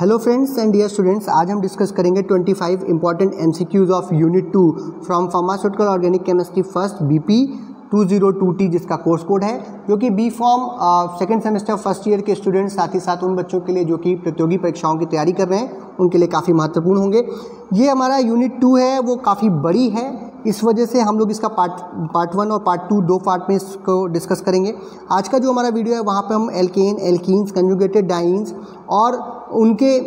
Hello friends and dear students, आज हम discuss करेंगे 25 important MCQs of unit 2 from pharmaceutical organic chemistry first BP 202T जिसका course code है, जो कि B pharm second semester first year के students, साथ ही साथ उन बच्चों के लिए जो कि प्रतियोगी परीक्षाओं की तैयारी कर रहे हैं उनके लिए काफ़ी महत्वपूर्ण होंगे। ये हमारा यूनिट 2 है, वो काफ़ी बड़ी है, इस वजह से हम लोग इसका पार्ट 1 और पार्ट 2 दो पार्ट में इसको डिस्कस करेंगे। आज का जो हमारा वीडियो है वहाँ पर हम एल्केन, एल्कीन्स, कंजुगेटेड डाइन्स और उनके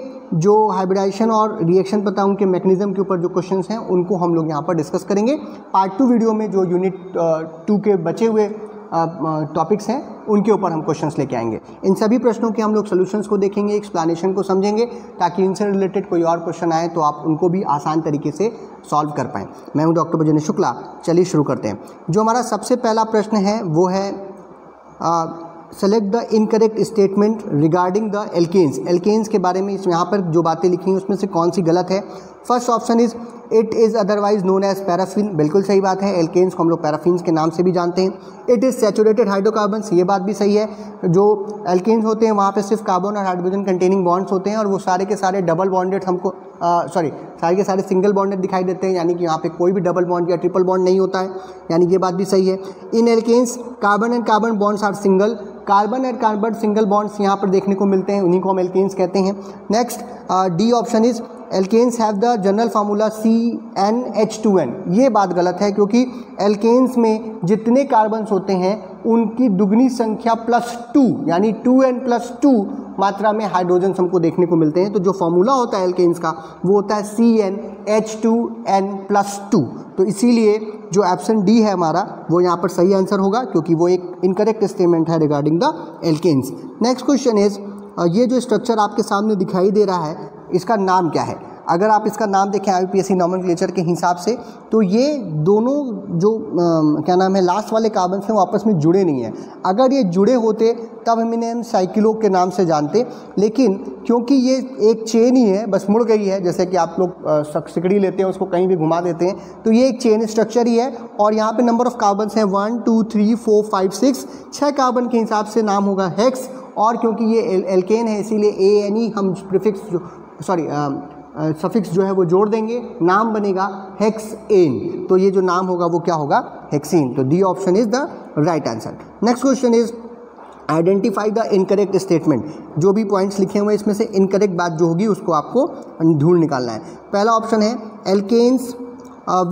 जो हाइब्रिडाइजेशन और रिएक्शन पता है उनके मैकेनिज्म के ऊपर जो क्वेश्चंस हैं उनको हम लोग यहाँ पर डिस्कस करेंगे। पार्ट 2 वीडियो में जो यूनिट 2 के बचे हुए टॉपिक्स हैं उनके ऊपर हम क्वेश्चंस लेके आएंगे। इन सभी प्रश्नों के हम लोग सॉल्यूशंस को देखेंगे, एक्सप्लेनेशन को समझेंगे, ताकि इनसे रिलेटेड कोई और क्वेश्चन आए तो आप उनको भी आसान तरीके से सॉल्व कर पाएँ। मैं हूँ डॉक्टर पारजन्य शुक्ला, चलिए शुरू करते हैं। जो हमारा सबसे पहला प्रश्न है वो है select the incorrect statement regarding the alkanes. Alkanes के बारे में इस यहाँ पर जो बातें लिखी हैं उसमें से कौन सी गलत है। First option is it is otherwise known as paraffin, बिल्कुल सही बात है, एल्केन्स को हम लोग पैराफिन्स के नाम से भी जानते हैं। इट इज़ सैचुरेटेड हाइड्रोकार्बन्स, ये बात भी सही है, जो एल्केन्स होते हैं वहाँ पे सिर्फ कार्बन और हाइड्रोजन कंटेनिंग बॉन्ड्स होते हैं और वो सारे के सारे डबल बॉन्डेड हमको सारे के सारे सिंगल बॉन्डेड दिखाई देते हैं, यानी कि यहाँ पे कोई भी डबल बॉन्ड या ट्रिपल बॉन्ड नहीं होता है, यानी ये बात भी सही है। In alkanes carbon and carbon bonds are single, carbon and carbon single bonds यहाँ पर देखने को मिलते हैं, उन्हीं को हम एल्केन्स कहते हैं। Next D option is alkanes have the general formula CnH2n, ये बात गलत है क्योंकि एल्केन्स में जितने कार्बन्स होते हैं उनकी दुगनी संख्या +2 यानी 2n+2 मात्रा में हाइड्रोजन हमको देखने को मिलते हैं, तो जो फार्मूला होता है एल्केन्स का वो होता है CnH2n+2, तो इसीलिए जो ऑप्शन डी है हमारा वो यहाँ पर सही आंसर होगा क्योंकि वो एक इनकरेक्ट स्टेटमेंट है regarding the alkanes. Next question is ये जो स्ट्रक्चर आपके सामने दिखाई दे रहा है इसका नाम क्या है। अगर आप इसका नाम देखें IUPAC नॉमेनक्लेचर के हिसाब से तो ये दोनों जो लास्ट वाले कार्बन हैं वो आपस में जुड़े नहीं हैं। अगर ये जुड़े होते तब हम इन्हें साइक्लो के नाम से जानते, लेकिन क्योंकि ये एक चेन ही है, बस मुड़ गई है, जैसे कि आप लोग सिकड़ी लेते हैं उसको कहीं भी घुमा देते हैं, तो ये एक चेन स्ट्रक्चर ही है। और यहाँ पे नंबर ऑफ़ कार्बन हैं 1 2 3 4 5 6 कार्बन के हिसाब से नाम होगा हेक्स, और क्योंकि ये एल्केन है इसीलिए ANE हम सफिक्स जो है वो जोड़ देंगे, नाम बनेगा हेक्सेन, तो ये जो नाम होगा वो क्या होगा, हेक्सेन। तो D option is the right answer. Next question is identify the incorrect statement. जो भी पॉइंट्स लिखे हुए हैं इसमें से इनकरेक्ट बात जो होगी उसको आपको ढूंढ निकालना है। पहला ऑप्शन है alkanes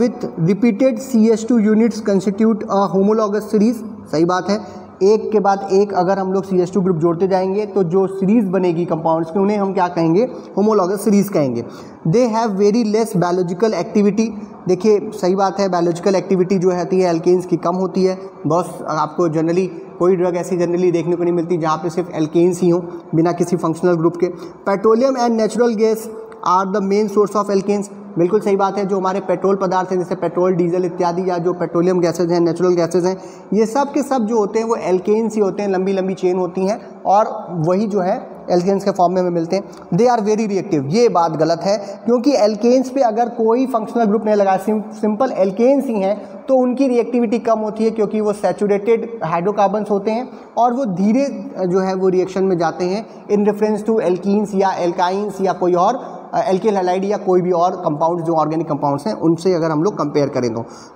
with repeated CH2 units constitute a homologous series, सही बात है, एक के बाद एक अगर हम लोग CH2 ग्रुप जोड़ते जाएंगे तो जो सीरीज़ बनेगी कंपाउंड्स की उन्हें हम क्या कहेंगे, होमोलॉगस सीरीज़ कहेंगे। They have very less biological activity, देखिए सही बात है, बायोलॉजिकल एक्टिविटी जो होती है एल्केन्स की कम होती है, बहुत आपको जनरली कोई ड्रग ऐसी जनरली देखने को नहीं मिलती जहाँ पे सिर्फ एल्केन्स ही हों बिना किसी फंक्शनल ग्रुप के। Petroleum and natural gas are the main source of alkanes, बिल्कुल सही बात है, जो हमारे पेट्रोल पदार्थ हैं जैसे पेट्रोल, डीजल इत्यादि या जो पेट्रोलियम गैसेज हैं, नेचुरल गैसेज हैं, ये सब के सब जो होते हैं वो एल्केन्स ही होते हैं, लंबी लंबी चेन होती हैं और वही जो है एल्केन्स के फॉर्म में हमें मिलते हैं। दे आर वेरी रिएक्टिव, ये बात गलत है क्योंकि एल्केन्स पे अगर कोई फंक्शनल ग्रुप नहीं लगा, सिंपल एल्केन्स ही हैं, तो उनकी रिएक्टिविटी कम होती है क्योंकि वो सैचुरेटेड हाइड्रोकार्बन्स होते हैं और वो धीरे जो है वो रिएक्शन में जाते हैं इन रेफरेंस टू एल्कीन्स या एल्काइन्स या कोई और एल्किल हैलाइड या कोई भी और कंपाउंड जो ऑर्गेनिक कंपाउंड्स हैं उनसे अगर हम लोग कंपेयर करें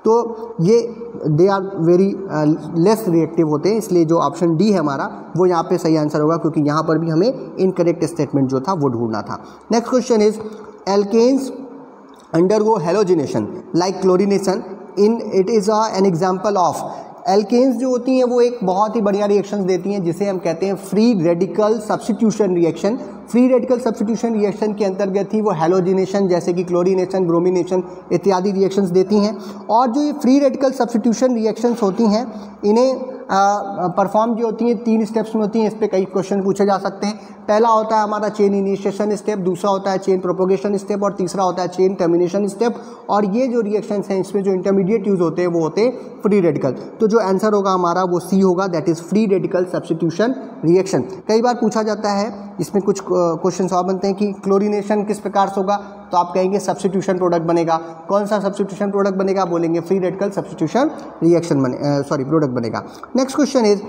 तो ये they are very less reactive होते हैं, इसलिए जो ऑप्शन डी है हमारा वो यहाँ पे सही आंसर होगा क्योंकि यहाँ पर भी हमें इनकरेक्ट स्टेटमेंट जो था वो ढूंढना था। Next question is alkanes undergo halogenation like chlorination in it is an example of. Alkanes जो होती हैं वो एक बहुत ही बढ़िया रिएक्शंस देती हैं जिसे हम कहते हैं free radical substitution reaction. Free radical substitution reaction के अंतर्गत ही वो हैलोजिनेशन जैसे कि क्लोरिनेशन, ब्रोमिनेशन इत्यादि रिएक्शंस देती हैं, और जो ये फ्री रेडिकल सब्स्टिट्यूशन रिएक्शंस होती हैं इन्हें परफॉर्म जो होती हैं 3 स्टेप्स में होती हैं, इस पर कई क्वेश्चन पूछे जा सकते हैं। पहला होता है हमारा चेन इनिशिएशन स्टेप, दूसरा होता है चेन प्रोपोगेशन स्टेप और तीसरा होता है चेन टर्मिनेशन स्टेप, और ये जो रिएक्शंस हैं इसमें जो इंटरमीडिएट यूज होते हैं वो होते हैं फ्री रेडिकल। तो जो आंसर होगा हमारा वो सी होगा, that is free radical substitution reaction. कई बार पूछा जाता है, इसमें कुछ क्वेश्चन और बनते हैं कि क्लोरिनेशन किस प्रकार से होगा, तो आप कहेंगे सब्स्टिट्यूशन प्रोडक्ट बनेगा। कौन सा सब्स्टिट्यूशन प्रोडक्ट बनेगा? बोलेंगे free radical substitution reaction product बनेगा। Next question is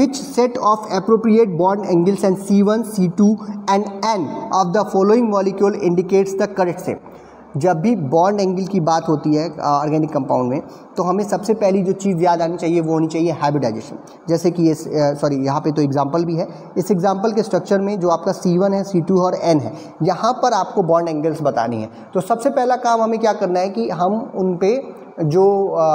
which set of appropriate bond angles and C1, C2 and N of the following molecule indicates the correct set. जब भी bond angle की बात होती है organic compound में तो हमें सबसे पहली जो चीज़ याद आनी चाहिए वो होनी चाहिए हाइब्रिडाइजेशन। जैसे कि ये यहाँ पे तो एग्जांपल भी है। इस एग्जांपल के स्ट्रक्चर में जो आपका C1 है, C2 और N है, यहाँ पर आपको बॉन्ड एंगल्स बतानी है। तो सबसे पहला काम हमें क्या करना है कि हम उन पर जो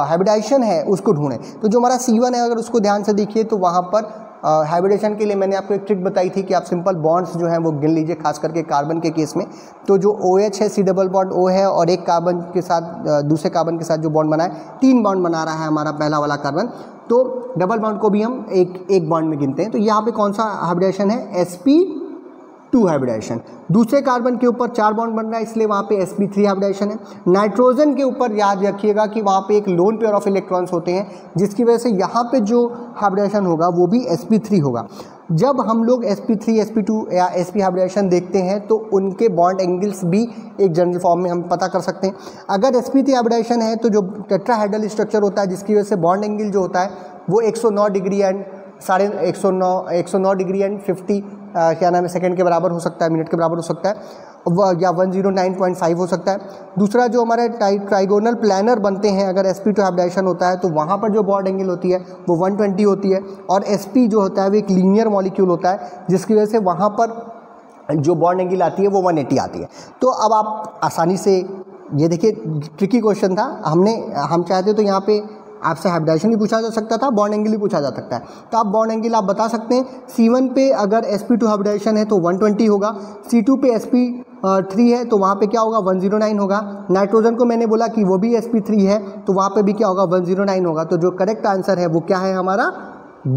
हाइब्रिडाइजेशन है उसको ढूंढें। तो जो हमारा C1 है, अगर उसको ध्यान से देखिए तो वहाँ पर हाइब्रिडेशन के लिए मैंने आपको एक ट्रिक बताई थी कि आप सिंपल बॉन्ड्स जो हैं वो गिन लीजिए, खास करके कार्बन के केस में। तो जो OH है, C डबल बॉन्ड O है और एक कार्बन के साथ दूसरे कार्बन के साथ जो बॉन्ड बनाए, 3 बॉन्ड बना रहा है हमारा पहला वाला कार्बन, तो डबल बॉन्ड को भी हम एक बॉन्ड में गिनते हैं। तो यहाँ पे कौन सा हाइब्रिडेशन है? sp2 hybridisation. दूसरे कार्बन के ऊपर 4 बॉन्ड बन रहा है इसलिए वहाँ पे sp3 हाइब्रिडेशन है। नाइट्रोजन के ऊपर याद रखिएगा कि वहाँ पे एक लोन पेयर ऑफ इलेक्ट्रॉन्स होते हैं जिसकी वजह से यहाँ पे जो हाइब्रिडेशन होगा वो भी sp3 होगा। जब हम लोग sp3, sp2 या sp हाइब्रिडेशन देखते हैं तो उनके बॉन्ड एंगल्स भी एक जनरल फॉर्म में हम पता कर सकते हैं। अगर sp3 हाइब्रिडेशन है तो जो टेट्राहेड्रल स्ट्रक्चर होता है जिसकी वजह से बॉन्ड एंगल जो होता है वो 109 degree and 109 degree and 50 second के बराबर हो सकता है, मिनट के बराबर हो सकता है, या 109.5 हो सकता है। दूसरा जो हमारे ट्राइगोनल प्लानर बनते हैं अगर sp2 हाइब्रिडाइजेशन होता है तो वहाँ पर जो बॉन्ड एंगल होती है वो 120 होती है और sp जो होता है वो एक लीनियर मॉलिक्यूल होता है जिसकी वजह से वहाँ पर जो बॉन्ड एंगल आती है वो 180 आती है। तो अब आप आसानी से ये देखिए, ट्रिकी क्वेश्चन था। हम चाहते तो यहाँ पर आपसे हाइब्रिडाइजेशन भी पूछा जा सकता था, बॉन्ड एंगल भी पूछा जा सकता है। तो आप बॉन्ड एंगल आप बता सकते हैं। C1 पे अगर sp2 हाइब्रिडाइजेशन है तो 120 होगा, C2 पे sp3 है तो वहाँ पे क्या होगा? 109 होगा। नाइट्रोजन को मैंने बोला कि वो भी sp3 है तो वहाँ पे भी क्या होगा? 109 होगा। तो जो करेक्ट आंसर है वो क्या है हमारा?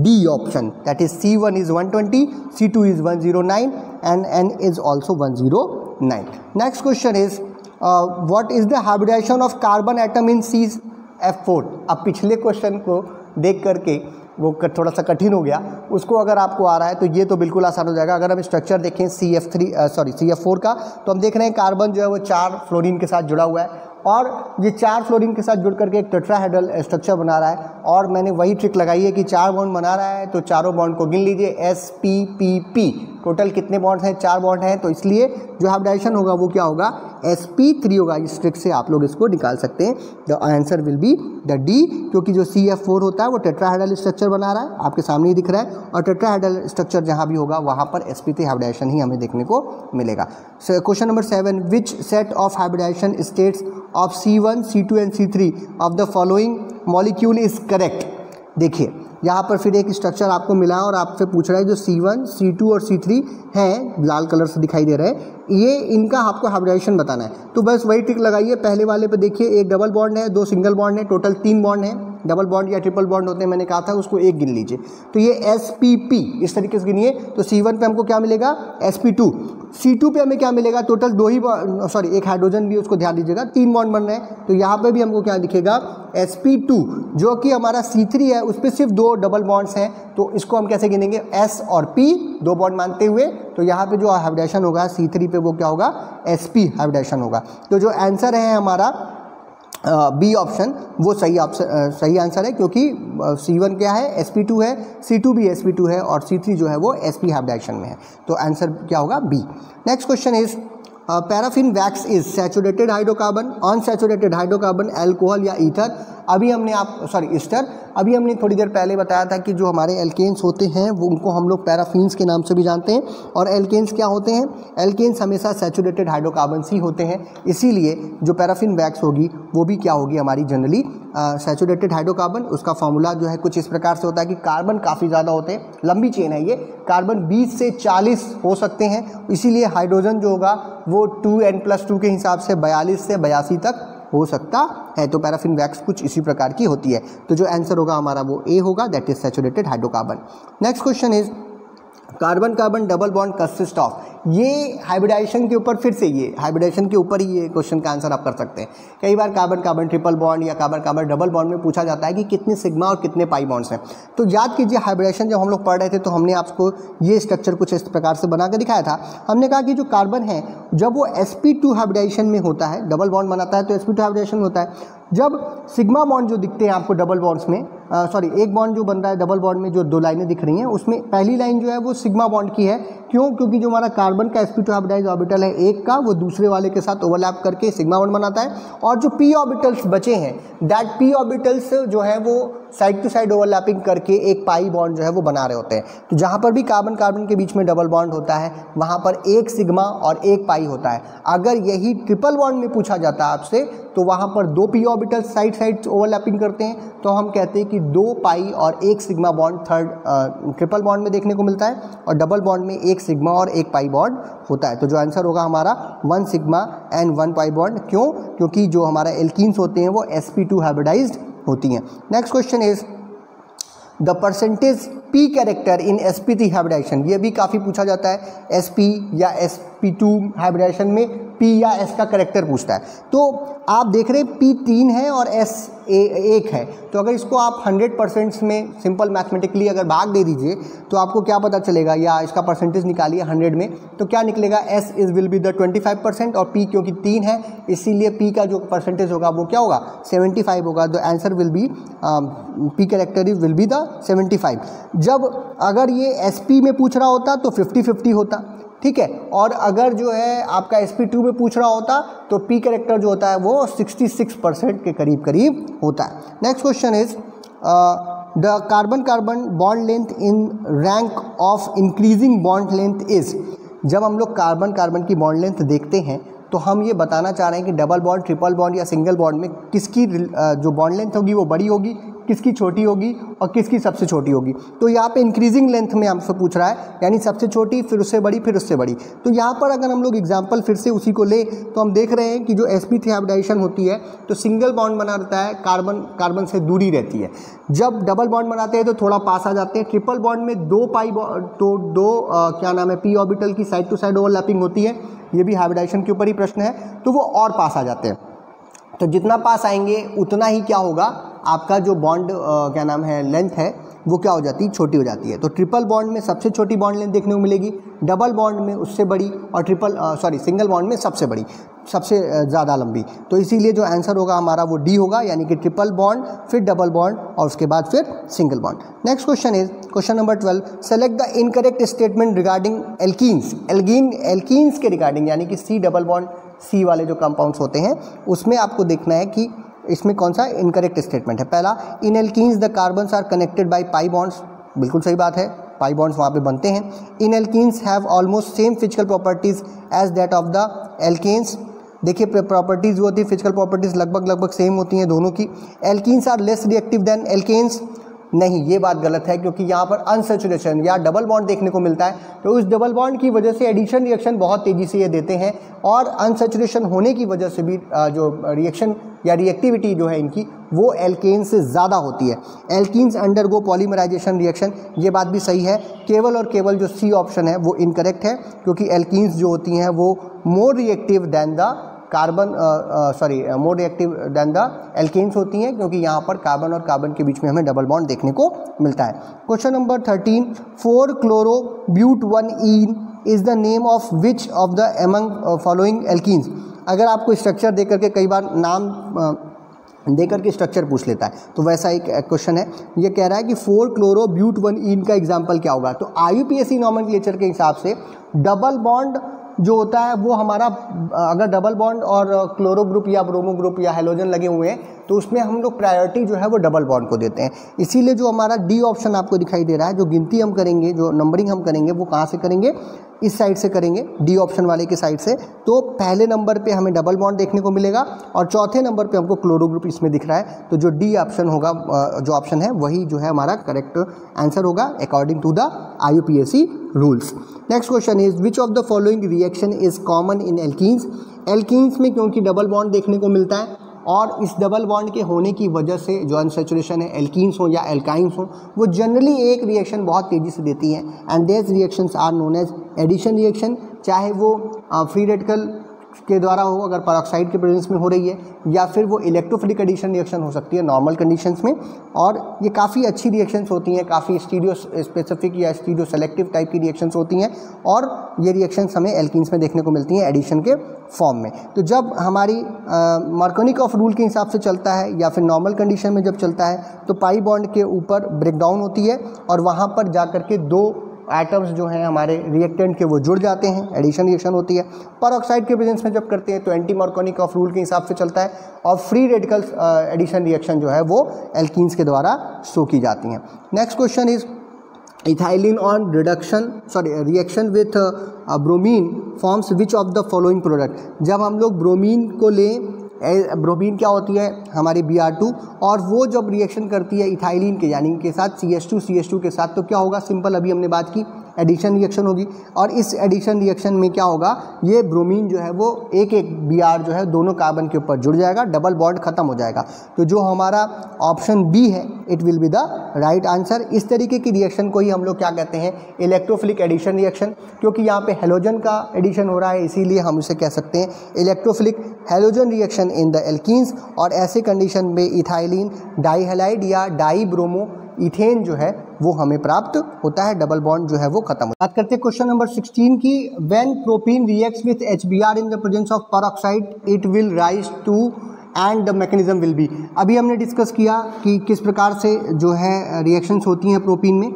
D option, that is C1 is 120, C2 is 109 and N is also 109। Next question is what is the hybridization of carbon atom in C F4। अब पिछले क्वेश्चन को देख करके वो थोड़ा सा कठिन हो गया, उसको अगर आपको आ रहा है तो ये तो बिल्कुल आसान हो जाएगा। अगर हम स्ट्रक्चर देखें CF4 का, तो हम देख रहे हैं कार्बन जो है वो 4 फ्लोरीन के साथ जुड़ा हुआ है और ये 4 फ्लोरीन के साथ जुड़ करके एक टेट्राहेड्रल स्ट्रक्चर बना रहा है। और मैंने वही ट्रिक लगाई है कि 4 बॉन्ड बना रहा है तो चारों बॉन्ड को गिन लीजिए, sp p p। टोटल कितने बॉन्ड्स हैं? 4 बॉन्ड हैं, तो इसलिए जो हाइब्रिडाइजेशन होगा वो क्या होगा? sp3 होगा। इस ट्रिक से आप लोग इसको निकाल सकते हैं। The answer will be the D, क्योंकि जो CF4 होता है वो टेट्राहेड्रल स्ट्रक्चर बना रहा है, आपके सामने ही दिख रहा है, और टेट्राहेड्रल स्ट्रक्चर जहाँ भी होगा वहाँ पर sp3 हाइब्रिडाइजेशन ही हमें देखने को मिलेगा। Question number 7, which set of hybridization states of C1, C2 and C3 of the following molecule is correct. देखिए यहाँ पर फिर एक स्ट्रक्चर आपको मिला और आपसे पूछ रहा है जो C1, C2 और C3 हैं, लाल कलर से दिखाई दे रहे हैं, ये इनका आपको हाइब्रिडाइजेशन बताना है। तो बस वही ट्रिक लगाइए। पहले वाले पे देखिए, एक डबल बॉन्ड है, 2 सिंगल बॉन्ड है, टोटल 3 बॉन्ड है। डबल बॉन्ड या ट्रिपल बॉन्ड होते हैं मैंने कहा था, उसको एक गिन लीजिए। तो ये sp p इस तरीके से गिनिए। तो C1 पे हमको क्या मिलेगा? sp2। C2 पे हमें क्या मिलेगा? टोटल 1 हाइड्रोजन भी, उसको ध्यान दीजिएगा, 3 बॉन्ड बन रहे हैं। तो यहाँ पे भी हमको क्या दिखेगा? sp2। जो कि हमारा C3 है उस पर सिर्फ 2 डबल बॉन्ड्स हैं, तो इसको हम कैसे गिनेंगे? s और p 2 बॉन्ड मानते हुए। तो यहाँ पे जो हाइब्रिडाइजेशन होगा C3 पे वो क्या होगा? sp हाइब्रिडाइजेशन होगा। तो जो आंसर है हमारा B ऑप्शन वो सही आंसर है, क्योंकि C1 क्या है? sp2 है, C2 भी sp2 है और C3 जो है वो sp हाइब्रिडाइजेशन में है। तो आंसर क्या होगा? B। Next question is paraffin wax is saturated hydrocarbon, unsaturated hydrocarbon, alcohol या ईथर। ईस्टर। अभी हमने थोड़ी देर पहले बताया था कि जो हमारे एल्केन्स होते हैं वो उनको हम लोग पैराफिन्स के नाम से भी जानते हैं। और एल्केन्स क्या होते हैं? एल्केन्स हमेशा सैचुरेटेड हाइड्रोकार्बन ही होते हैं, इसीलिए जो पैराफिन वैक्स होगी वो भी क्या होगी हमारी? Generally saturated hydrocarbon. उसका फॉर्मूला जो है कुछ इस प्रकार से होता है कि कार्बन काफ़ी ज़्यादा होते हैं, लंबी चेन है ये, कार्बन 20 से 40 हो सकते हैं, इसीलिए हाइड्रोजन जो होगा वो 2n+2 के हिसाब से 42 से 82 तक हो सकता है। तो पैराफिन वैक्स कुछ इसी प्रकार की होती है। तो जो आंसर होगा हमारा वो A होगा, that is saturated hydrocarbon. Next question is carbon carbon double bond consist of. ये हाइब्रिडाइजेशन के ऊपर, फिर से ये हाइब्रिडाइजेशन के ऊपर ही ये क्वेश्चन का आंसर आप कर सकते हैं। कई बार कार्बन कार्बन ट्रिपल बॉन्ड या कार्बन कार्बन डबल बॉन्ड में पूछा जाता है कि कितने सिग्मा और कितने पाई बॉन्ड्स हैं। तो याद कीजिए, हाइब्रिडाइजेशन जब हम लोग पढ़ रहे थे तो हमने आपको ये स्ट्रक्चर कुछ इस प्रकार से बना के दिखाया था। हमने कहा कि जो कार्बन है जब वो sp2 हाइब्रिडाइजेशन में होता है, डबल बॉन्ड बनाता है तो sp2 हाइब्रिडाइजेशन में होता है। जब सिग्मा बॉन्ड जो दिखते हैं आपको डबल बॉन्ड्स में, सॉरी एक बॉन्ड जो बन रहा है डबल बॉन्ड में जो दो लाइनें दिख रही हैं उसमें पहली लाइन जो है वो सिग्मा बॉन्ड की है। क्यों? क्योंकि जो हमारा कार्बन का sp2 हाइब्रिडाइज ऑर्बिटल है एक का, वो दूसरे वाले के साथ ओवरलैप करके सिग्मा बॉन्ड बनाता है। और जो p ऑर्बिटल्स बचे हैं, दैट p ऑर्बिटल्स जो है वो साइड टू साइड ओवरलैपिंग करके एक पाई बॉन्ड जो है वो बना रहे होते हैं। तो जहाँ पर भी कार्बन कार्बन के बीच में डबल बॉन्ड होता है वहाँ पर एक सिग्मा और एक पाई होता है। अगर यही ट्रिपल बॉन्ड में पूछा जाता है आपसे तो वहाँ पर दो P orbitals side side overlapping करते हैं, तो हम कहते हैं कि दो पाई और एक sigma bond third triple bond में देखने को मिलता है, और डबल बॉन्ड में एक सिग्मा और एक पाई बॉन्ड होता है। तो जो आंसर होगा हमारा 1 सिग्मा एंड 1 पाई बॉन्ड। क्यों? क्योंकि जो हमारा एल्कीन्स होते हैं वो sp2 हाइब्रिडाइज्ड होती हैं। Next question is the percentage P character in sp3 hybridization. ये भी काफ़ी पूछा जाता है, sp या sp2 हाइब्रिडाइजेशन में P या S का करेक्टर पूछता है। तो आप देख रहे हैं P 3 है और S 1 है, तो अगर इसको आप 100% में सिंपल मैथमेटिकली अगर भाग दे दीजिए तो आपको क्या पता चलेगा, या इसका परसेंटेज निकालिए 100 में तो क्या निकलेगा, S is will be the 25% और P क्योंकि 3 है इसीलिए P का जो परसेंटेज होगा वो क्या होगा, 75 होगा। The answer will be P character is will be the 75। जब अगर ये SP में पूछ रहा होता तो 50-50 होता, ठीक है, और अगर जो है आपका sp2 में पूछ रहा होता तो p करेक्टर जो होता है वो 66% के करीब करीब होता है। Next question is the carbon carbon bond length in rank of increasing bond length is. जब हम लोग कार्बन कार्बन की बॉन्ड लेंथ देखते हैं तो हम ये बताना चाह रहे हैं कि डबल बॉन्ड, ट्रिपल बॉन्ड या सिंगल बॉन्ड में किसकी जो बॉन्ड लेंथ होगी वो बड़ी होगी, किसकी छोटी होगी और किसकी सबसे छोटी होगी। तो यहाँ पे इंक्रीजिंग लेंथ में हमसे पूछ रहा है, यानी सबसे छोटी फिर उससे बड़ी फिर उससे बड़ी। तो यहाँ पर अगर हम लोग एग्जाम्पल फिर से उसी को ले तो हम देख रहे हैं कि जो sp3 हाइब्रिडाइजेशन होती है तो सिंगल बॉन्ड बना रहता है, कार्बन कार्बन से दूरी रहती है। जब डबल बॉन्ड बनाते हैं तो थोड़ा पास आ जाते हैं। ट्रिपल बॉन्ड में दो पी ऑर्बिटल की साइड टू साइड ओवरलैपिंग होती है, ये भी हाइब्रिडाइजेशन के ऊपर ही प्रश्न है, तो वो और पास आ जाते हैं। तो जितना पास आएंगे उतना ही क्या होगा, आपका जो बॉन्ड लेंथ है वो क्या हो जाती है, छोटी हो जाती है। तो ट्रिपल बॉन्ड में सबसे छोटी बॉन्ड लेंथ देखने को मिलेगी, डबल बॉन्ड में उससे बड़ी और सिंगल बॉन्ड में सबसे बड़ी, सबसे ज़्यादा लंबी। तो इसीलिए जो आंसर होगा हमारा वो डी होगा, यानी कि ट्रिपल बॉन्ड फिर डबल बॉन्ड और उसके बाद फिर single bond. Next question is question number 12, select the incorrect statement regarding alkenes. Alkenes के रिगार्डिंग यानी कि सी डबल बॉन्ड सी वाले जो कंपाउंड्स होते हैं उसमें आपको देखना है कि इसमें कौन सा इनकरेक्ट स्टेटमेंट है। पहला, in alkenes the carbons are connected by pi bonds, बिल्कुल सही बात है, पाई बॉन्ड्स वहाँ पे बनते हैं। In alkenes have almost same physical properties as that of the alkanes. देखिए प्रॉपर्टीज़ जो होती है फिजिकल प्रॉपर्टीज़ लगभग सेम होती हैं दोनों की। Alkenes are less reactive than alkanes, नहीं ये बात गलत है, क्योंकि यहाँ पर अनसेचुरेशन या डबल बॉन्ड देखने को मिलता है, तो उस डबल बॉन्ड की वजह से एडिशन रिएक्शन बहुत तेज़ी से ये देते हैं, और अनसेचुरेशन होने की वजह से भी जो रिएक्शन या रिएक्टिविटी जो है इनकी वो एल्केन्स से ज़्यादा होती है। एल्कीन्स अंडरगो पॉलीमराइजेशन रिएक्शन, ये बात भी सही है। केवल और केवल जो सी ऑप्शन है वो इनकरेक्ट है, क्योंकि एल्कीन्स जो होती हैं वो more reactive than the more reactive than the alkanes होती हैं, क्योंकि यहाँ पर कार्बन और कार्बन के बीच में हमें डबल बॉन्ड देखने को मिलता है। Question number 13, 4 chloro but 1 ene is the name of which of the among following alkenes. अगर आपको स्ट्रक्चर दे करके कई बार नाम दे करके स्ट्रक्चर पूछ लेता है, तो वैसा एक क्वेश्चन है। ये कह रहा है कि 4 क्लोरो ब्यूट 1 ईन का एग्जाम्पल क्या होगा। तो IUPAC नॉमेनक्लेचर के हिसाब से डबल बॉन्ड जो होता है वो हमारा, अगर डबल बॉन्ड और क्लोरो ग्रुप या ब्रोमो ग्रुप या हेलोजन लगे हुए हैं तो उसमें हम लोग प्रायोरिटी जो है वो डबल बॉन्ड को देते हैं। इसीलिए जो हमारा डी ऑप्शन आपको दिखाई दे रहा है, जो गिनती हम करेंगे, जो नंबरिंग हम करेंगे वो कहाँ से करेंगे, इस साइड से करेंगे, डी ऑप्शन वाले के साइड से। तो पहले नंबर पे हमें डबल बॉन्ड देखने को मिलेगा और चौथे नंबर पे हमको क्लोरो ग्रुप इसमें दिख रहा है, तो जो डी ऑप्शन होगा, जो ऑप्शन है वही जो है हमारा करेक्ट आंसर होगा according to the IUPAC rules. Next question is which of the following reaction is common in alkenes. Alkenes में क्योंकि डबल बॉन्ड देखने को मिलता है और इस डबल बॉन्ड के होने की वजह से जो अनसेचुरेशन है, एल्कीन्स हो या एल्काइन्स हो, वो जनरली एक रिएक्शन बहुत तेज़ी से देती हैं, and these reactions are known as addition reaction. चाहे वो फ्री रेडिकल के द्वारा हो अगर पेरोक्साइड के प्रेजेंस में हो रही है, या फिर वो इलेक्ट्रोफिलिक एडिशन रिएक्शन हो सकती है नॉर्मल कंडीशंस में। और ये काफ़ी अच्छी रिएक्शंस होती हैं, काफ़ी स्टीरियो स्पेसिफिक या स्टीरियो सेलेक्टिव टाइप की रिएक्शंस होती हैं, और ये रिएक्शंस हमें एल्किन्स में देखने को मिलती हैं एडिशन के फॉर्म में। तो जब हमारी मार्कोवनिकॉफ रूल के हिसाब से चलता है या फिर नॉर्मल कंडीशन में जब चलता है तो पाई बॉन्ड के ऊपर ब्रेकडाउन होती है और वहाँ पर जा कर के दो एटम्स जो हैं हमारे रिएक्टेंट के वो जुड़ जाते हैं, एडिशन रिएक्शन होती है। पेरोक्साइड के प्रेजेंस में जब करते हैं तो एंटी मार्कोवनिकॉफ रूल के हिसाब से चलता है, और फ्री रेडिकल एडिशन रिएक्शन जो है वो एल्कीन्स के द्वारा शो की जाती हैं। Next question is ethylene on reaction with bromine forms which of the following product. जब हम लोग ब्रोमीन को लें, ब्रोमीन क्या होती है हमारी Br2, और वो जब रिएक्शन करती है इथाइलिन के यानी के साथ CH2 के साथ, तो क्या होगा, सिंपल अभी हमने बात की एडिशन रिएक्शन होगी। और इस एडिशन रिएक्शन में क्या होगा, ये ब्रोमीन जो है वो एक एक Br जो है दोनों कार्बन के ऊपर जुड़ जाएगा, डबल बॉन्ड खत्म हो जाएगा। तो जो हमारा ऑप्शन बी है it will be the right answer. इस तरीके की रिएक्शन को ही हम लोग क्या कहते हैं, इलेक्ट्रोफिलिक एडिशन रिएक्शन, क्योंकि यहाँ पे हेलोजन का एडिशन हो रहा है इसीलिए हम उसे कह सकते हैं electrophilic halogen reaction in the alkenes. और ऐसे कंडीशन में इथाइलिन डाईहेलाइड या डाई ब्रोमो इथेन जो है वो हमें प्राप्त होता है, डबल बॉन्ड जो है वो खत्म होता है। बात करते हैं क्वेश्चन नंबर 16 की। When propene reacts with HBr in the presence of peroxide it will rise to and the mechanism will be. अभी हमने डिस्कस किया कि किस प्रकार से जो है रिएक्शंस होती हैं प्रोपीन में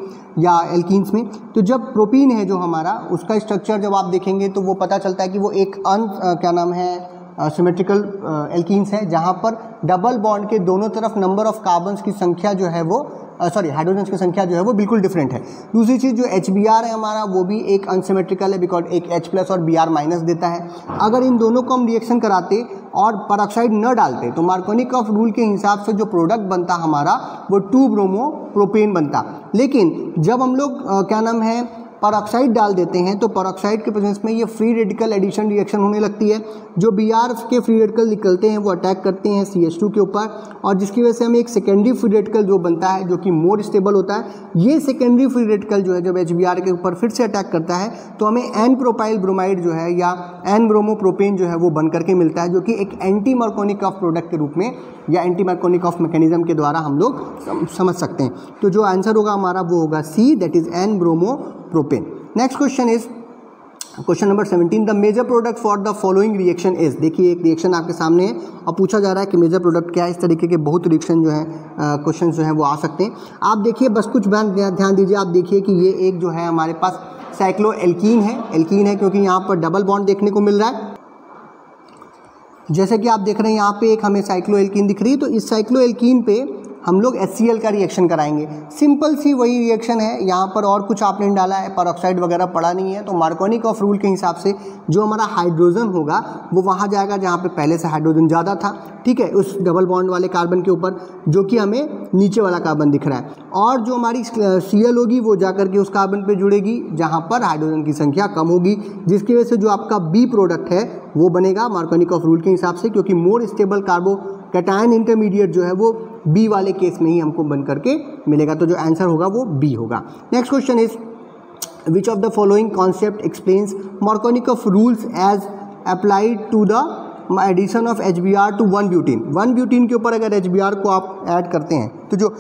या एल्कीन्स में। तो जब प्रोपीन है जो हमारा, उसका स्ट्रक्चर जब आप देखेंगे तो वो पता चलता है कि वो एक सिमेट्रिकल एल्कीन्स है जहाँ पर डबल बॉन्ड के दोनों तरफ नंबर ऑफ कार्बन्स की संख्या जो है वो हाइड्रोजन्स की संख्या जो है वो बिल्कुल डिफरेंट है। दूसरी चीज़ जो HBr है हमारा वो भी एक अनसिमेट्रिकल है, बिकॉज एक H+ और Br- देता है। अगर इन दोनों को हम रिएक्शन कराते और पेरोक्साइड न डालते तो मार्कोवनिकॉफ रूल के हिसाब से जो प्रोडक्ट बनता हमारा वो 2-ब्रोमो प्रोपेन बनता। लेकिन जब हम लोग पेरोक्साइड डाल देते हैं तो पेरोक्साइड के प्रेजेंस में ये फ्री रेडिकल एडिशन रिएक्शन होने लगती है। जो Br के फ्री रेडिकल निकलते हैं वो अटैक करते हैं CH2 के ऊपर, और जिसकी वजह से हमें एक सेकेंडरी फ्री रेडिकल जो बनता है जो कि मोर स्टेबल होता है। ये सेकेंडरी फ्री रेडिकल जो है जब HBr के ऊपर फिर से अटैक करता है तो हमें N-प्रोपाइल ब्रोमाइड जो है या N-ब्रोमो प्रोपेन जो है वो बन करके मिलता है, जो कि एक एंटी मार्कोवनिकॉफ प्रोडक्ट के रूप में या एंटी मार्कोवनिकॉफ मैकेनिज्म के द्वारा हम लोग समझ सकते हैं। तो जो आंसर होगा हमारा वो होगा C, that is N bromo propane. Next question is question number 17। The major product for the following reaction is. देखिए एक रिएक्शन आपके सामने है और पूछा जा रहा है कि मेजर प्रोडक्ट क्या है। इस तरीके के बहुत रिएक्शन जो है क्वेश्चन जो है वो आ सकते हैं। आप देखिए बस कुछ ध्यान दीजिए, आप देखिए कि ये एक जो है हमारे पास साइक्लो एल्कीन है, क्योंकि यहाँ पर डबल बॉन्ड देखने को मिल रहा है। जैसे कि आप देख रहे हैं यहाँ पे एक हमें साइक्लो एल्कीन दिख रही है, तो इस साइक्लो एल्कीन पे हम लोग HCl का रिएक्शन कराएंगे। सिंपल सी वही रिएक्शन है, यहाँ पर और कुछ आपने डाला है, पेरोक्साइड वगैरह पड़ा नहीं है। तो मार्कोवनिकॉफ रूल के हिसाब से जो हमारा हाइड्रोजन होगा वो वहाँ जाएगा जहाँ पे पहले से हाइड्रोजन ज़्यादा था, ठीक है, उस डबल बॉन्ड वाले कार्बन के ऊपर, जो कि हमें नीचे वाला कार्बन दिख रहा है। और जो हमारी Cl होगी वो जाकर के उस कार्बन पे जुड़ेगी जहाँ पर हाइड्रोजन की संख्या कम होगी, जिसकी वजह से जो आपका B प्रोडक्ट है वो बनेगा मार्कोवनिकॉफ रूल के हिसाब से, क्योंकि मोर स्टेबल कार्बोकैटायन इंटरमीडिएट जो है वो B वाले केस में ही हमको बन करके मिलेगा। तो जो आंसर होगा वो B होगा। Next question is which of the following concept explains Markovnikov rules as applied to the addition of HBr to one butene. One butene के ऊपर अगर HBr को आप ऐड करते हैं तो जो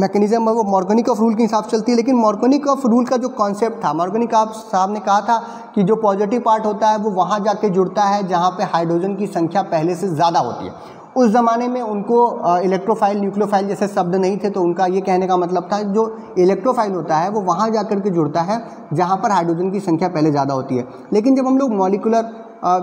मैकेनिज्म है वो मार्कोवनिकॉफ रूल के हिसाब से चलती है। लेकिन मार्कोवनिकॉफ रूल का जो कॉन्सेप्ट था, मार्कोवनिकॉफ साहब ने कहा था कि जो पॉजिटिव पार्ट होता है वो वहाँ जाके जुड़ता है जहाँ पे हाइड्रोजन की संख्या पहले से ज़्यादा होती है। उस ज़माने में उनको इलेक्ट्रोफाइल न्यूक्लियोफाइल जैसे शब्द नहीं थे, तो उनका ये कहने का मतलब था जो इलेक्ट्रोफाइल होता है वो वहाँ जा कर के जुड़ता है जहाँ पर हाइड्रोजन की संख्या पहले ज़्यादा होती है। लेकिन जब हम लोग मॉलिकुलर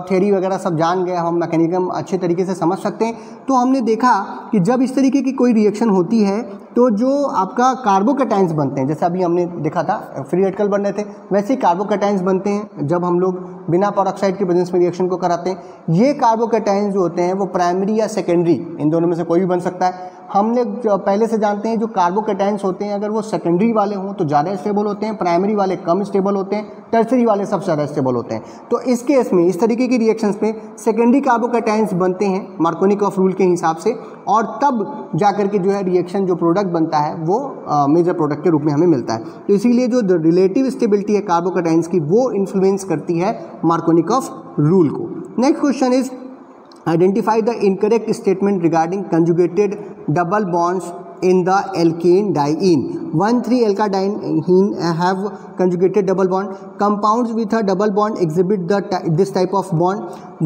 थ्योरी वगैरह सब जान गए, हम मैकेनिज्म अच्छे तरीके से समझ सकते हैं, तो हमने देखा कि जब इस तरीके की कोई रिएक्शन होती है तो जो आपका कार्बोकैटायंस बनते हैं, जैसे अभी हमने देखा था फ्री रेडिकल बन रहे थे, वैसे ही कार्बोकैटायंस बनते हैं जब हम लोग बिना पेरोक्साइड के प्रेजेंस में रिएक्शन को कराते हैं। ये कार्बोकैटायंस जो होते हैं वो प्राइमरी या सेकेंडरी, इन दोनों में से कोई भी बन सकता है। हमने पहले से जानते हैं जो कार्बोकैटायंस होते हैं अगर वो सेकेंडरी वाले हों तो ज़्यादा स्टेबल होते हैं, प्राइमरी वाले कम स्टेबल होते हैं, टर्सरी वाले सबसे ज़्यादा स्टेबल होते हैं। तो इस केस में इस तरीके की रिएक्शंस में सेकेंडरी कार्बोकैटायंस बनते हैं मार्कोवनिकॉफ रूल के हिसाब से, और तब जाकर के जो है रिएक्शन जो प्रोडक्ट बनता है वो मेजर प्रोडक्ट के रूप में हमें मिलता है। तो इसीलिए जो रिलेटिव स्टेबिलिटी है कार्बोकैटायंस की वो इन्फ्लुएंस करती है मार्कोवनिकॉफ रूल को। Next question is identify the incorrect statement regarding conjugated double bonds in the alkane diene. 1,3-alkyl diene have conjugated double bond. Compounds with a double bond exhibit this type of bond.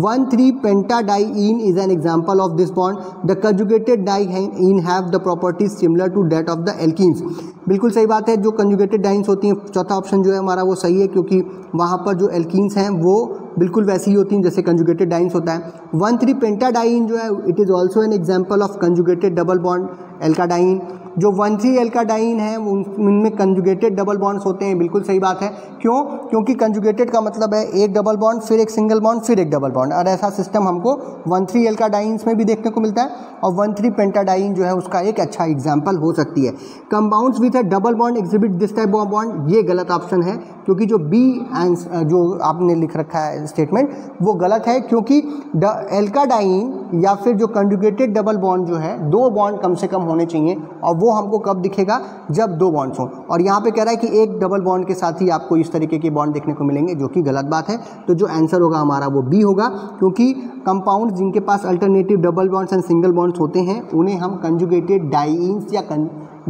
1,3-pentadiene is an example of this bond. The conjugated diene have the properties similar to that of the alkenes. बिल्कुल सही बात है, जो conjugated dienes होती हैं, चौथा option जो है हमारा वो सही है, क्योंकि वहाँ पर जो alkenes हैं वो बिल्कुल वैसी ही होती हैं जैसे conjugated dienes होता है. 1,3-pentadiene जो है it is also an example of conjugated double bond alkadiene. जो 1,3-alkydiene है उनमें conjugated double bonds होते हैं, बिल्कुल सही बात है. क्यों? क्योंकि conjugated का मतलब है एक double bond फिर एक single bond फिर एक double bond, और ऐसा सिस्टम हमको 1,3-alkydienes में भी देखने को मिलता है और 1,3-pentadiene जो है उसका एक अच्छा एग्जाम्पल हो सकती है. Compounds with a double bond exhibit this type of bond, ये गलत ऑप्शन है क्योंकि जो बी आंसर जो आपने लिख रखा है स्टेटमेंट वो गलत है, क्योंकि एल्काडाइन या फिर जो कंजुगेटेड डबल बॉन्ड जो है दो बॉन्ड कम से कम होने चाहिए, और वो हमको कब दिखेगा जब दो बॉन्ड्स हों, और यहाँ पे कह रहा है कि एक डबल बॉन्ड के साथ ही आपको इस तरीके के बॉन्ड देखने को मिलेंगे, जो कि गलत बात है. तो जो आंसर होगा हमारा वो बी होगा, क्योंकि कंपाउंड जिनके पास alternative double bonds and single bonds होते हैं उन्हें हम कंजुगेटेड डाइन्स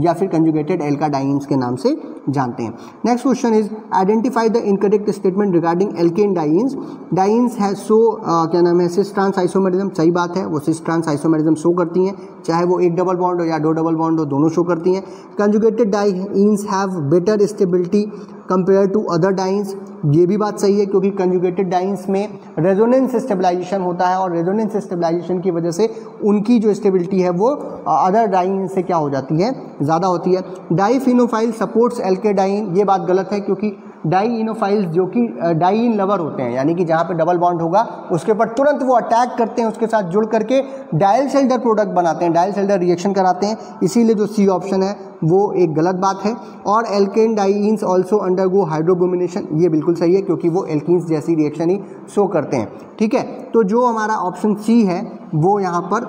या फिर कंजुगेटेड एल्काडाइन्स के नाम से जानते हैं. Next question is identify the incorrect statement regarding alkene dienes. Dienes है सो क्या नाम है सिस ट्रांस आइसोमेरिज्म, सही बात है, वो सिस ट्रांस आइसोमेरिज्म शो करती हैं, चाहे वो एक डबल बॉन्ड हो या दो डबल बॉन्ड हो दोनों शो करती हैं. Conjugated dienes have better stability compare to other dienes, ये भी बात सही है, क्योंकि कंजुगेटेड डाइन्स में रेजोनेंस स्टेबलाइजेशन होता है और रेजोनेंस स्टेबलाइजेशन की वजह से उनकी जो स्टेबिलिटी है वो अदर डाइन से क्या हो जाती है, ज़्यादा होती है. डाइफिनोफाइल सपोर्ट्स एल्केडाइन, ये बात गलत है, क्योंकि डाइइनोफाइल्स जो कि डाइन लवर होते हैं, यानी कि जहाँ पे डबल बॉन्ड होगा उसके ऊपर तुरंत वो अटैक करते हैं, उसके साथ जुड़ करके डायल्स-एल्डर प्रोडक्ट बनाते हैं, डायल्स-एल्डर रिएक्शन कराते हैं, इसीलिए जो सी ऑप्शन है वो एक गलत बात है. और alkane dienes also undergo hydrobromination, ये बिल्कुल सही है, क्योंकि वो एल्किन्स जैसी रिएक्शन ही शो करते हैं. ठीक है, तो जो हमारा ऑप्शन सी है वो यहाँ पर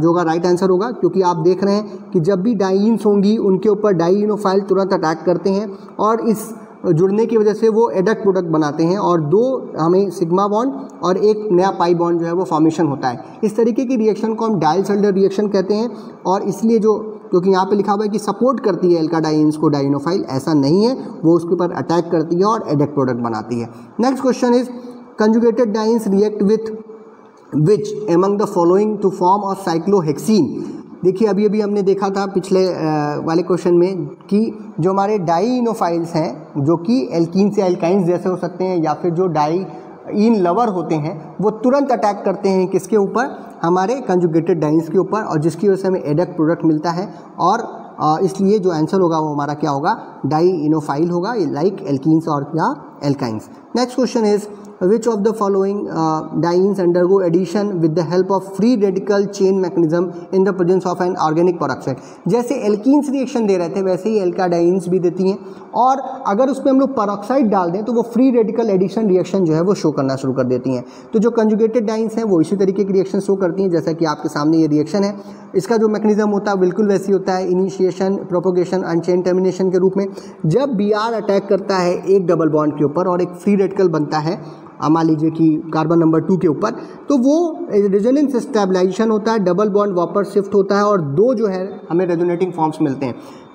जो होगा राइट आंसर होगा, क्योंकि आप देख रहे हैं कि जब भी डाइन्स होंगी उनके ऊपर डाइइनोफाइल तुरंत अटैक करते हैं और इस जुड़ने की वजह से वो एडक्ट प्रोडक्ट बनाते हैं, और दो हमें सिग्मा बॉन्ड और एक नया पाई बॉन्ड जो है वो फॉर्मेशन होता है. इस तरीके की रिएक्शन को हम डायल्स-एल्डर रिएक्शन कहते हैं, और इसलिए जो क्योंकि यहाँ पे लिखा हुआ है कि सपोर्ट करती है एल्काडाइन्स को डाइनोफाइल, ऐसा नहीं है, वो उसके ऊपर अटैक करती है और एडक्ट प्रोडक्ट बनाती है. Next question is conjugated dienes react with which among the following to form a cyclohexene. देखिए अभी अभी हमने देखा था पिछले वाले क्वेश्चन में कि जो हमारे डाइइनोफाइल्स हैं जो कि एल्कीन से एल्काइन्स जैसे हो सकते हैं या फिर जो डाइइन लवर होते हैं वो तुरंत अटैक करते हैं किसके ऊपर, हमारे कंजुगेटेड डाइन्स के ऊपर, और जिसकी वजह से हमें एडक्ट प्रोडक्ट मिलता है, और इसलिए जो आंसर होगा वो हमारा क्या होगा, डाइइनोफाइल होगा, लाइक एल्कीन्स और या alkynes. Next question is Which of the following dienes undergo addition with the help of free radical chain mechanism in the presence of an organic peroxide? जैसे alkenes रिएक्शन दे रहे थे वैसे ही alkynes भी देती हैं, और अगर उसमें हम लोग peroxide डाल दें तो वो free radical addition रिएक्शन जो है वो शो करना शुरू कर देती हैं. तो जो conjugated dienes हैं वो इसी तरीके की रिएक्शन शो करती हैं, जैसा कि आपके सामने ये रिएक्शन है, इसका जो मैकेनिज्म होता है बिल्कुल वैसी होता है, initiation, propagation and chain termination के रूप में. जब बी आर अटैक करता है एक डबल बॉन्ड के ऊपर और एक फ्री रेडिकल बनता है, मान लीजिए कि कार्बन नंबर 2 के ऊपर, तो वो रेजोनेंस स्टेबलाइजेशन होता है, डबल बॉन्ड वापस शिफ्ट होता है और दो जो है हमें रेजोनेटिंग फॉर्म्स मिलते हैं,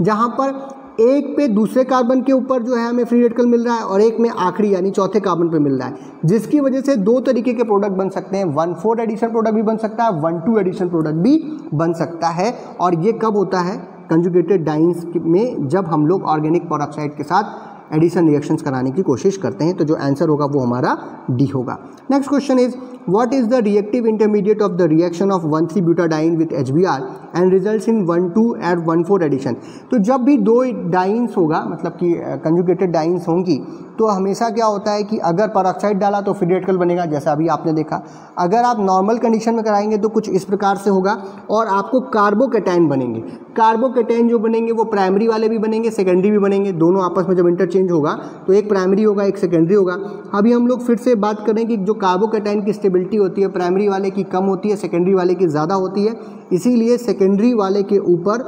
जहाँ पर एक पे दूसरे कार्बन के ऊपर जो है हमें फ्री रेडिकल मिल रहा है और एक में आखिरी यानी चौथे कार्बन पे मिल रहा है, जिसकी वजह से दो तरीके के प्रोडक्ट बन सकते हैं. 1,4-एडिशन प्रोडक्ट भी बन सकता है, 1,2-एडिशन प्रोडक्ट भी बन सकता है, और ये कब होता है, कंजुगेटेड डाइन्स में जब हम लोग ऑर्गेनिक पेरोक्साइड के साथ एडिशन रिएक्शंस कराने की कोशिश करते हैं. तो जो आंसर होगा वो हमारा डी होगा. Next question is what is the reactive intermediate of the reaction of one three butadiene with HBr and results in 1,2 और 1,4 एडिशन. तो जब भी दो डाइन्स होगा, मतलब कि कंजुगेटेड डाइन्स होंगी, तो हमेशा क्या होता है कि अगर पेरोक्साइड डाला तो फ्री रेडिकल बनेगा, जैसा अभी आपने देखा. अगर आप नॉर्मल कंडीशन में कराएंगे तो कुछ इस प्रकार से होगा और आपको कार्बोकेटाइन बनेंगे. कार्बोकेटाइन जो बनेंगे वो प्राइमरी वाले भी बनेंगे, सेकेंडरी भी बनेंगे, दोनों आपस में जब इंटरचेंज होगा तो एक प्राइमरी होगा एक सेकेंडरी होगा. अभी हम लोग फिर से बात कर रहे हैं कि जो कार्बोकेटाइन की स्टेबिलिटी होती है प्राइमरी वाले की कम होती है, सेकेंडरी वाले की ज़्यादा होती है, इसीलिए सेकेंडरी वाले के ऊपर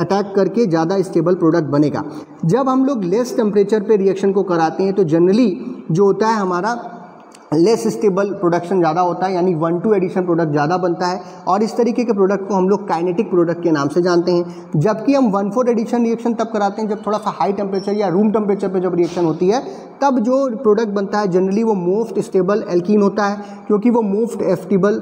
अटैक करके ज़्यादा स्टेबल प्रोडक्ट बनेगा. जब हम लोग लेस टेम्परेचर पे रिएक्शन को कराते हैं तो जनरली जो होता है हमारा लेस स्टेबल प्रोडक्शन ज़्यादा होता है, यानी 1,2 एडिशन प्रोडक्ट ज़्यादा बनता है और इस तरीके के प्रोडक्ट को हम लोग काइनेटिक प्रोडक्ट के नाम से जानते हैं। जबकि हम 1,4 एडिशन रिएक्शन तब कराते हैं जब थोड़ा सा हाई टेम्परेचर या रूम टेम्परेचर पे जब रिएक्शन होती है, तब जो प्रोडक्ट बनता है जनरली वो मोस्ट स्टेबल एल्कीन होता है, क्योंकि वो most stable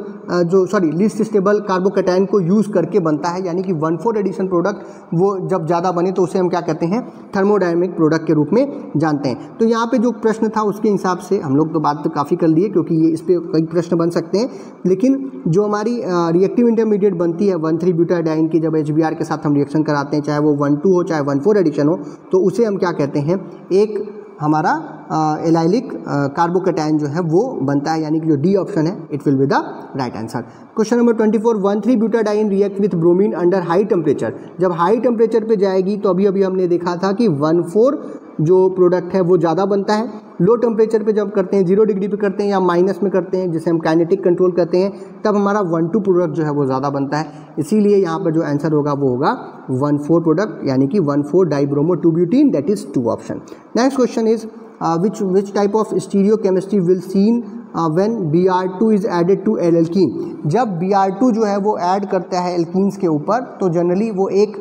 least stable carbocation को यूज़ करके बनता है। यानी कि 1,4 एडिशन प्रोडक्ट वो जब ज़्यादा बने तो उसे हम क्या कहते हैं, थर्मोडायनेमिक प्रोडक्ट के रूप में जानते हैं। तो यहाँ पे जो प्रश्न था उसके हिसाब से हम लोग तो बात तो काफ़ी कर लिए, क्योंकि ये इस पर कई प्रश्न बन सकते हैं। लेकिन जो हमारी रिएक्टिव इंटरमीडिएट बनती है 1,3-ब्यूटाडाइन की, जब HBr के साथ हम रिएक्शन कराते हैं, चाहे वो 1,2 हो चाहे 1,4 एडिशन हो, तो उसे हम क्या कहते हैं, एक हमारा एलाइलिक कार्बोकैटायन जो है वो बनता है। यानी कि जो डी ऑप्शन है it will be the right answer. Question number 24, one three butadiene react with bromine under high temperature. जब हाई टेम्परेचर पे जाएगी तो अभी अभी हमने देखा था कि 1,4 जो प्रोडक्ट है वो ज़्यादा बनता है। लो टेम्परेचर पे जब करते हैं, 0 डिग्री पे करते हैं या माइनस में करते हैं, जिसे हम काइनेटिक कंट्रोल कहते हैं, तब हमारा 1,2 प्रोडक्ट जो है वो ज़्यादा बनता है। इसीलिए यहाँ पर जो आंसर होगा वो होगा 1,4 प्रोडक्ट, यानी कि one four dibromo two butene, that is 2 option. Next question is which type of stereochemistry will seen when Br2 is added to alkene। जब Br2 जो है वो ऐड करता है एल्कीन्स के ऊपर, तो जनरली वो एक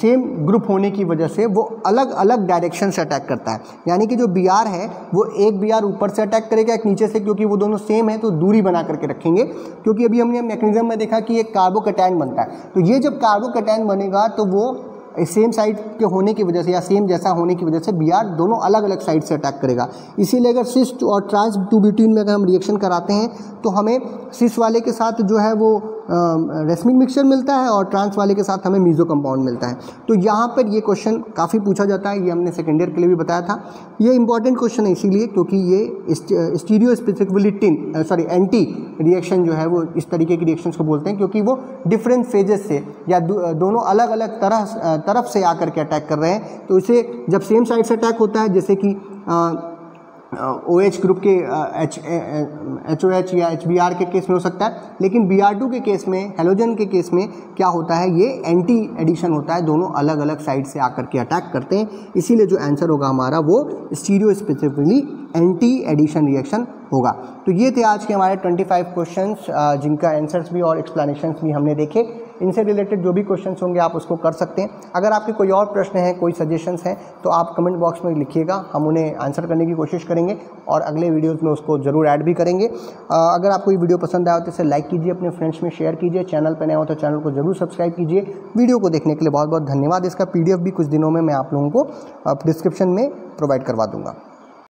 सेम ग्रुप होने की वजह से वो अलग अलग डायरेक्शन से अटैक करता है। यानी कि जो Br है वो एक Br ऊपर से अटैक करेगा, एक नीचे से, क्योंकि वो दोनों सेम है तो दूरी बना करके रखेंगे। क्योंकि अभी हमने मैकेनिज्म में देखा कि एक कार्बोकैटायन बनता है, तो ये जब कार्बोकैटायन बनेगा तो वो सेम साइड के होने की वजह से या सेम जैसा होने की वजह से Br दोनों अलग अलग साइड से अटैक करेगा। इसीलिए अगर सिस और ट्रांस 2-ब्यूटीन में अगर हम रिएक्शन कराते हैं तो हमें सिस वाले के साथ जो है वो रेस्मिक मिक्सचर मिलता है और ट्रांस वाले के साथ हमें मीज़ो कंपाउंड मिलता है। तो यहाँ पर ये क्वेश्चन काफ़ी पूछा जाता है, ये हमने सेकेंड ईयर के लिए भी बताया था। ये इंपॉर्टेंट क्वेश्चन है इसीलिए क्योंकि ये स्टीरियो स्पेसिफिकली एंटी रिएक्शन जो है वो इस तरीके की रिएक्शंस को बोलते हैं, क्योंकि वो डिफरेंट फेजेस से या दोनों अलग अलग तरफ से आकर के अटैक कर रहे हैं। तो इसे जब सेम साइड से अटैक होता है, जैसे कि OH ग्रुप के HOH या HBr के केस में हो सकता है, लेकिन Br2 के केस में, हेलोजन के केस में क्या होता है, ये एंटी एडिशन होता है, दोनों अलग अलग साइड से आकर के अटैक करते हैं। इसीलिए जो आंसर होगा हमारा वो stereo specifically anti addition reaction होगा। तो ये थे आज के हमारे 25 क्वेश्चंस, जिनका आंसर्स भी और एक्सप्लेनेशंस भी हमने देखे। इनसे रिलेटेड जो भी क्वेश्चंस होंगे आप उसको कर सकते हैं। अगर आपके कोई और प्रश्न हैं, कोई सजेशंस हैं, तो आप कमेंट बॉक्स में लिखिएगा, हम उन्हें आंसर करने की कोशिश करेंगे और अगले वीडियोज़ में उसको ज़रूर ऐड भी करेंगे। अगर आपको ये वीडियो पसंद आया हो तो इसे लाइक कीजिए, अपने फ्रेंड्स में शेयर कीजिए, चैनल पर नया हो तो चैनल को ज़रूर सब्सक्राइब कीजिए। वीडियो को देखने के लिए बहुत बहुत धन्यवाद। इसका PDF भी कुछ दिनों में मैं आप लोगों को डिस्क्रिप्शन में प्रोवाइड करवा दूँगा।